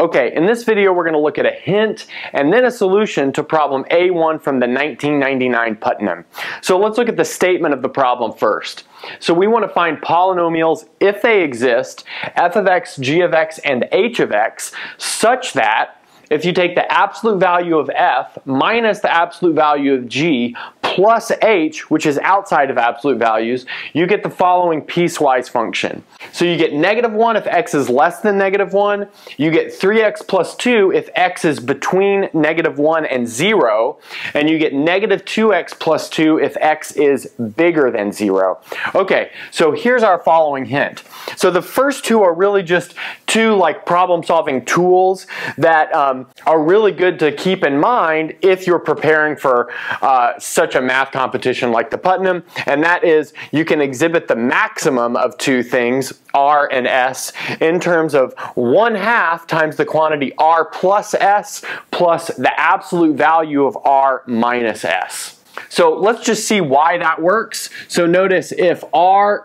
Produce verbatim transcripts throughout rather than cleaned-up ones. Okay, in this video we're going to look at a hint and then a solution to problem A one from the nineteen ninety-nine Putnam. So let's look at the statement of the problem first. So we want to find polynomials, if they exist, f of x, g of x, and h of x, such that if you take the absolute value of f minus the absolute value of g plus h, which is outside of absolute values, you get the following piecewise function. So you get negative one if x is less than negative one, you get three x plus two if x is between negative one and zero, and you get negative two x plus two if x is bigger than zero. Okay, so here's our following hint. So the first two are really just two like problem-solving tools that um, are really good to keep in mind if you're preparing for uh, such a math competition like the Putnam, and that is you can exhibit the maximum of two things, r and s, in terms of one half times the quantity r plus s plus the absolute value of r minus s. So let's just see why that works. So notice if r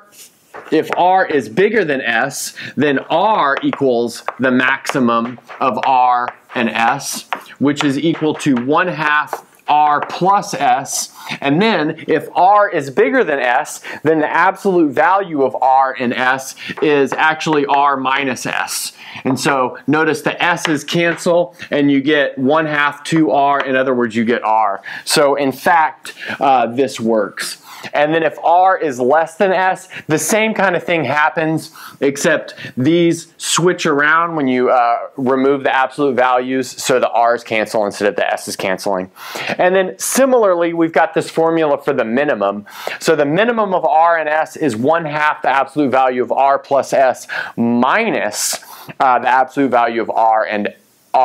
If r is bigger than s, then r equals the maximum of r and s, which is equal to one half r plus s. And then if r is bigger than s, then the absolute value of r and s is actually r minus s. And so notice the s's cancel and you get one half two r. In other words, you get r. So in fact, uh, this works. And then if r is less than s, the same kind of thing happens, except these switch around when you uh, remove the absolute values, so the r's cancel instead of the s's canceling. And then similarly, we've got this formula for the minimum. So the minimum of r and s is one half the absolute value of r plus s minus uh, the absolute value of r and s.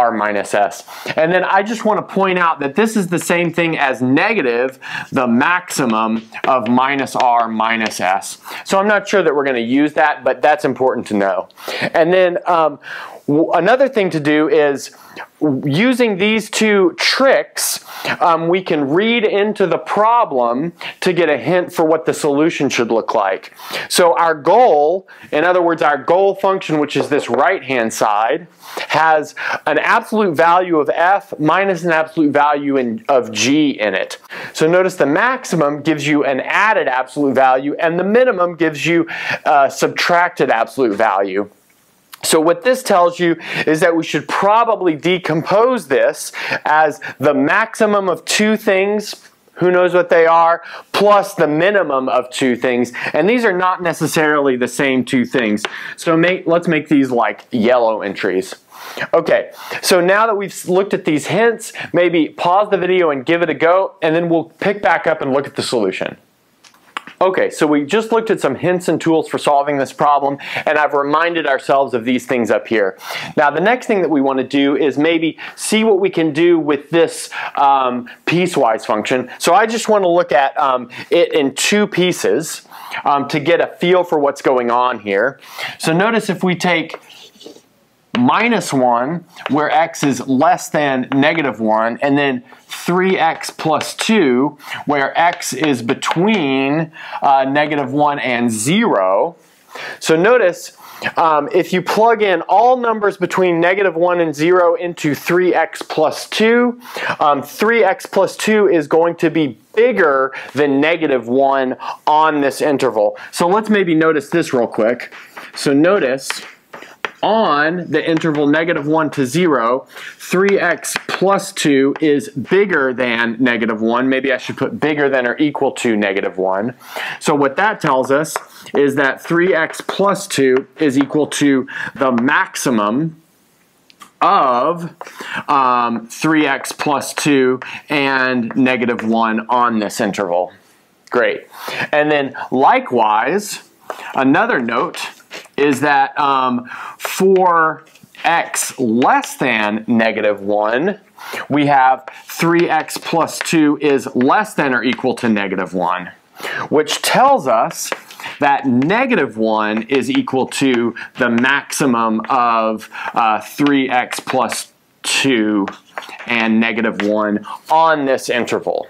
r minus s. And then I just want to point out that this is the same thing as negative the maximum of minus r minus s. So I'm not sure that we're going to use that, but that's important to know. And then um, another thing to do is using these two tricks, um, we can read into the problem to get a hint for what the solution should look like. So our goal, in other words, our goal function, which is this right-hand side, has an absolute value of f minus an absolute value in, of g in it. So notice the maximum gives you an added absolute value, and the minimum gives you a subtracted absolute value. So what this tells you is that we should probably decompose this as the maximum of two things, who knows what they are, plus the minimum of two things. And these are not necessarily the same two things. So make, let's make these like yellow entries. Okay, so now that we've looked at these hints, maybe pause the video and give it a go, and then we'll pick back up and look at the solution. Okay, so we just looked at some hints and tools for solving this problem, and I've reminded ourselves of these things up here. Now, the next thing that we want to do is maybe see what we can do with this um, piecewise function. So I just want to look at um, it in two pieces um, to get a feel for what's going on here. So notice if we take minus one, where x is less than negative one, and then three x plus two, where x is between uh, negative one and zero. So notice, um, if you plug in all numbers between negative one and zero into three x plus two, um, three x plus two is going to be bigger than negative one on this interval. So let's maybe notice this real quick. So notice, on the interval negative one to zero, three x plus two is bigger than negative one. Maybe I should put bigger than or equal to negative one. So what that tells us is that three x plus two is equal to the maximum of um, three x plus two and negative one on this interval. Great. And then likewise, another note is that um, for x less than negative one, we have three x plus two is less than or equal to negative one, which tells us that negative one is equal to the maximum of uh, three x plus two and negative one on this interval.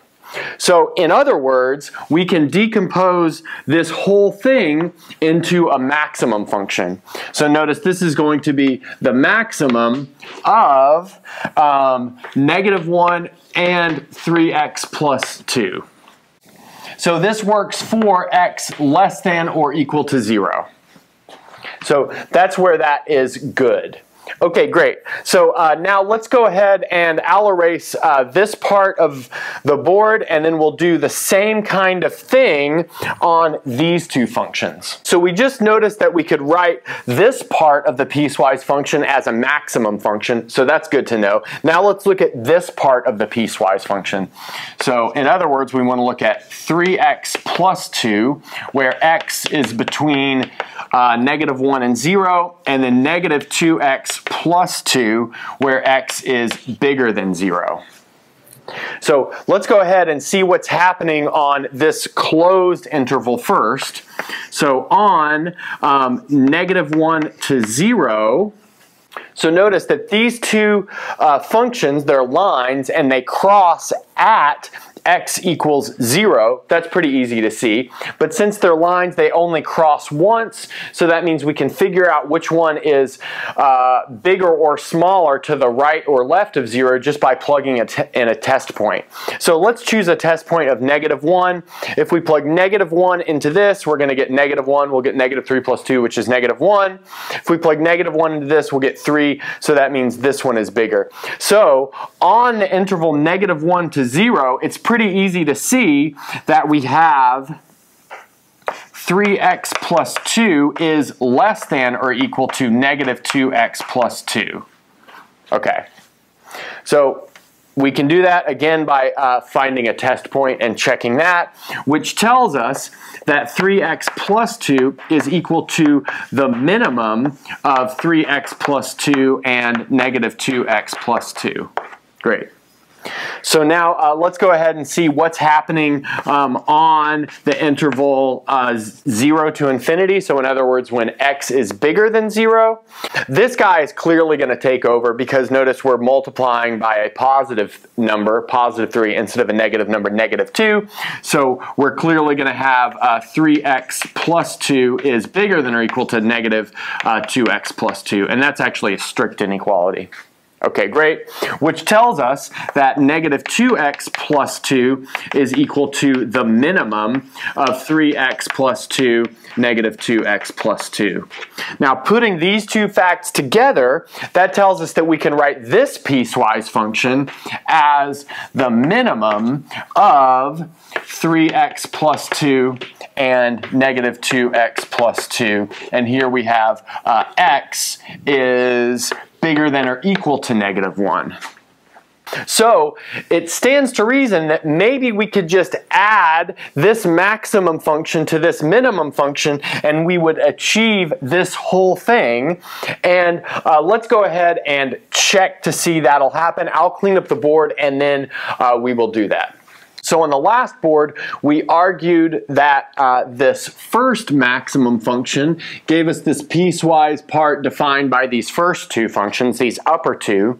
So in other words, we can decompose this whole thing into a maximum function. So notice this is going to be the maximum of um, negative one and three x plus two. So this works for x less than or equal to zero. So that's where that is good. Okay, great. So uh, now let's go ahead and I'll erase uh, this part of the board, and then we'll do the same kind of thing on these two functions. So we just noticed that we could write this part of the piecewise function as a maximum function, so that's good to know. Now let's look at this part of the piecewise function. So in other words, we want to look at three x plus two, where x is between uh, negative one and zero, and then negative two x plus two, where x is bigger than zero. So let's go ahead and see what's happening on this closed interval first. So on um, negative one to zero, so notice that these two uh, functions, they're lines, and they cross at x equals zero. That's pretty easy to see. But since they're lines, they only cross once, so that means we can figure out which one is uh, bigger or smaller to the right or left of zero just by plugging it in a test point. So let's choose a test point of negative one. If we plug negative one into this, we're going to get negative one. We'll get negative three plus two, which is negative one. If we plug negative one into this, we'll get three, so that means this one is bigger. So on the interval negative one to zero, it's pretty Pretty easy to see that we have three x plus two is less than or equal to negative two x plus two. Okay, so we can do that again by uh, finding a test point and checking that, which tells us that three x plus two is equal to the minimum of three x plus two and negative two x plus two. Great. So now uh, let's go ahead and see what's happening um, on the interval uh, zero to infinity. So in other words, when x is bigger than zero, this guy is clearly going to take over, because notice we're multiplying by a positive number, positive three, instead of a negative number, negative two. So we're clearly going to have uh, three x plus two is bigger than or equal to negative uh, two x plus two. And that's actually a strict inequality. Okay, great, which tells us that negative two x plus two is equal to the minimum of three x plus two, negative two x plus two. Now, putting these two facts together, that tells us that we can write this piecewise function as the minimum of three x plus two and negative two x plus two. And here we have uh, x is bigger than or equal to negative one. So it stands to reason that maybe we could just add this maximum function to this minimum function, and we would achieve this whole thing. And uh, let's go ahead and check to see that'll happen. I'll clean up the board, and then uh, we will do that. So on the last board, we argued that uh, this first maximum function gave us this piecewise part defined by these first two functions, these upper two,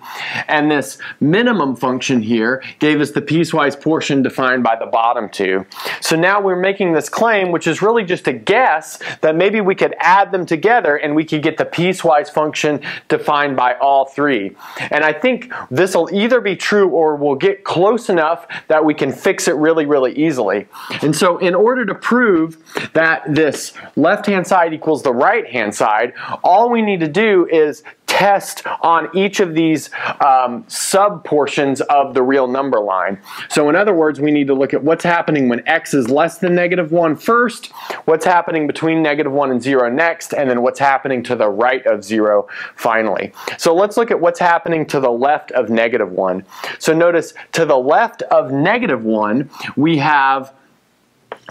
and this minimum function here gave us the piecewise portion defined by the bottom two. So now we're making this claim, which is really just a guess, that maybe we could add them together and we could get the piecewise function defined by all three. And I think this will either be true or we'll get close enough that we can fix it really, really easily. And so in order to prove that this left-hand side equals the right-hand side, all we need to do is test on each of these um, sub-portions of the real number line. So in other words, we need to look at what's happening when x is less than negative one first, what's happening between negative one and zero next, and then what's happening to the right of zero finally. So let's look at what's happening to the left of negative one. So notice, to the left of negative one, we have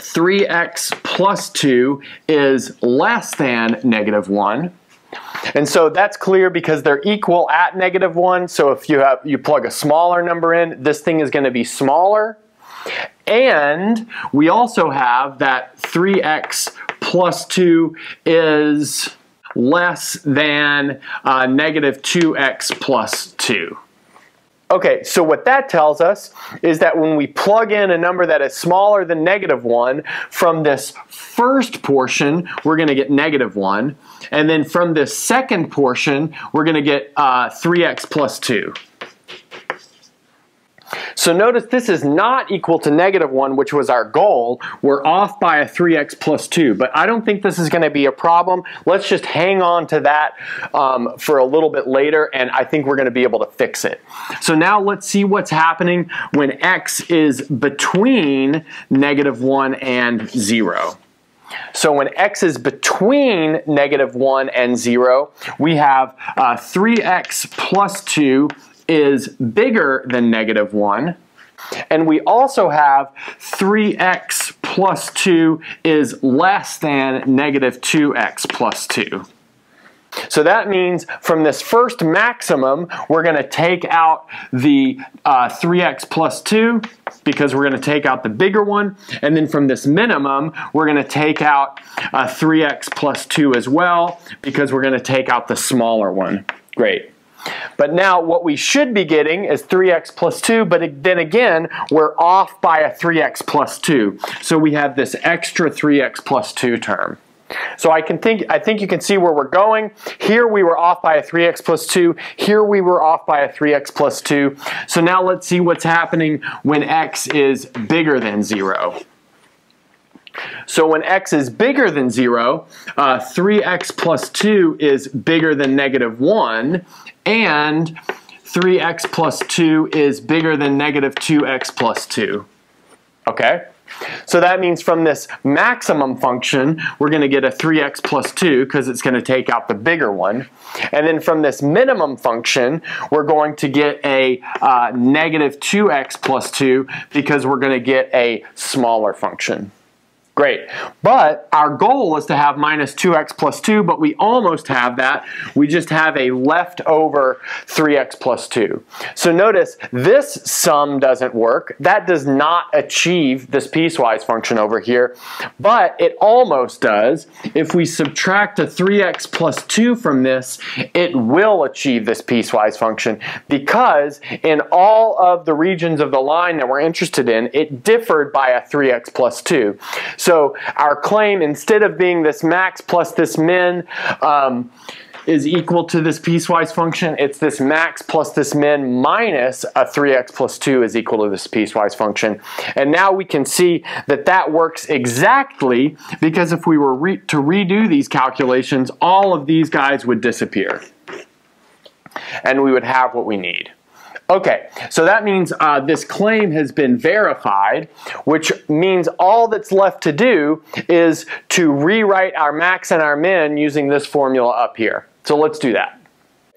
three x plus two is less than negative one. And so that's clear because they're equal at negative one. So if you have you plug a smaller number in, this thing is going to be smaller. And we also have that three x plus two is less than uh, negative two x plus two. Okay, so what that tells us is that when we plug in a number that is smaller than negative one, from this first portion, we're going to get negative one. And then from this second portion, we're going to get uh, three x plus two. So notice this is not equal to negative one, which was our goal. We're off by a three x plus two, but I don't think this is going to be a problem. Let's just hang on to that um, for a little bit later, and I think we're going to be able to fix it. So now let's see what's happening when x is between negative one and zero. So when x is between negative one and zero, we have uh, three x plus two is bigger than negative one. And we also have three x plus two is less than negative two x plus two. So that means from this first maximum, we're going to take out the uh, three x plus two, because we're going to take out the bigger one. And then from this minimum, we're going to take out uh, three x plus two as well, because we're going to take out the smaller one. Great. But now what we should be getting is three x plus two, but then again, we're off by a three x plus two. So we have this extra three x plus two term. So I can think, I think you can see where we're going. Here we were off by a three x plus two. Here we were off by a three x plus two. So now let's see what's happening when x is bigger than zero. So when x is bigger than zero, uh, three x plus two is bigger than negative one, and three x plus two is bigger than negative two x plus two. Okay? So that means from this maximum function, we're going to get a three x plus two, because it's going to take out the bigger one. And then from this minimum function, we're going to get a uh, negative two x plus two, because we're going to get a smaller function. Great, but our goal is to have minus two x plus two, but we almost have that. We just have a leftover three x plus two. So notice this sum doesn't work. That does not achieve this piecewise function over here, but it almost does. If we subtract a three x plus two from this, it will achieve this piecewise function, because in all of the regions of the line that we're interested in, it differed by a three x plus two. So So our claim, instead of being this max plus this min um, is equal to this piecewise function, it's this max plus this min minus a three x plus two is equal to this piecewise function. And now we can see that that works exactly, because if we were re- to redo these calculations, all of these guys would disappear. And we would have what we need. Okay, so that means uh, this claim has been verified, which means all that's left to do is to rewrite our max and our min using this formula up here. So let's do that.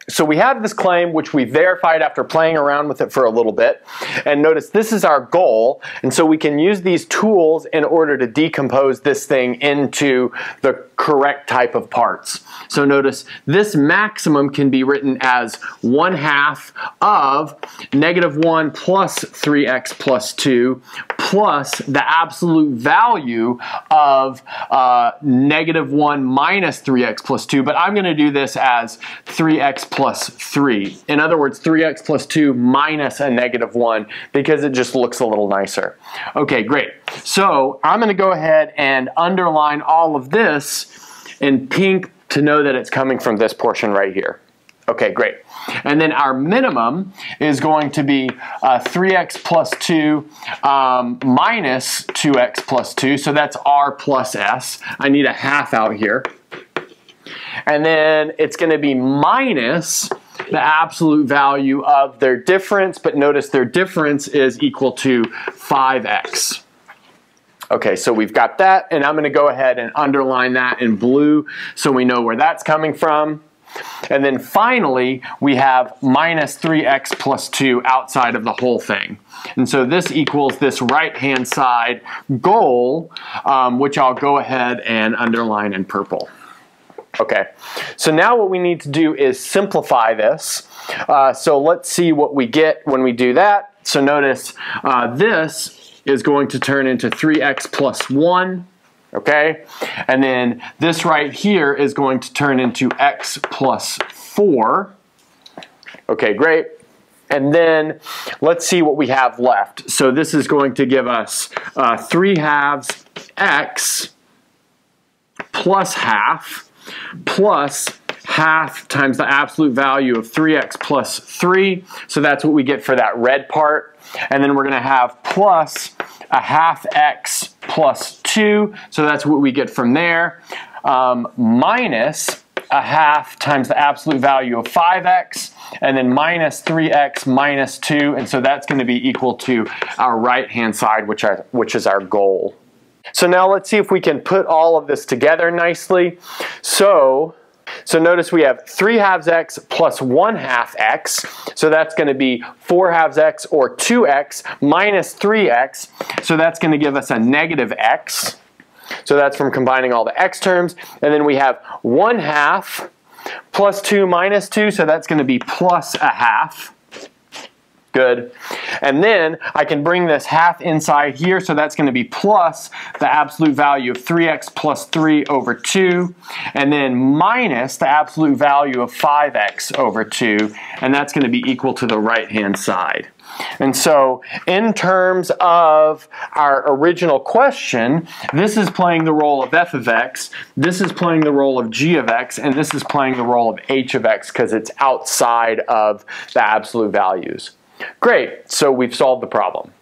So we have this claim, which we verified after playing around with it for a little bit. And notice this is our goal, and so we can use these tools in order to decompose this thing into the correct type of parts. So notice this maximum can be written as one half of negative one plus three x plus two plus the absolute value of uh, negative one minus three x plus two, but I'm going to do this as three x plus three. In other words, three x plus two minus a negative one, because it just looks a little nicer. Okay, great. So I'm going to go ahead and underline all of this in pink to know that it's coming from this portion right here. Okay, great. And then our minimum is going to be uh, three x plus two um, minus two x plus two, so that's r plus s. I need a half out here. And then it's going to be minus the absolute value of their difference, but notice their difference is equal to five x. Okay, so we've got that, and I'm going to go ahead and underline that in blue so we know where that's coming from. And then finally, we have minus three x plus two outside of the whole thing. And so this equals this right-hand side goal, um, which I'll go ahead and underline in purple. Okay, so now what we need to do is simplify this. Uh, so let's see what we get when we do that. So notice uh, this is going to turn into three x plus one, okay? And then this right here is going to turn into x plus four. Okay, great. And then let's see what we have left. So this is going to give us uh, three halves x plus half plus half times the absolute value of three x plus three. So that's what we get for that red part. And then we're going to have plus a half x plus two. So that's what we get from there. Um, minus a half times the absolute value of five x, and then minus three x minus two, and so that's going to be equal to our right-hand side, which, are, which is our goal. So now let's see if we can put all of this together nicely. So, so notice we have three halves x plus one half x, so that's going to be four halves x, or two x, minus three x, so that's going to give us a negative x. So that's from combining all the x terms. And then we have one half plus two minus two, so that's going to be plus a half. Good. And then I can bring this half inside here, so that's going to be plus the absolute value of three x plus three over two, and then minus the absolute value of five x over two, and that's going to be equal to the right-hand side. And so, in terms of our original question, this is playing the role of f of x, this is playing the role of g of x, and this is playing the role of h of x because it's outside of the absolute values. Great, so we've solved the problem.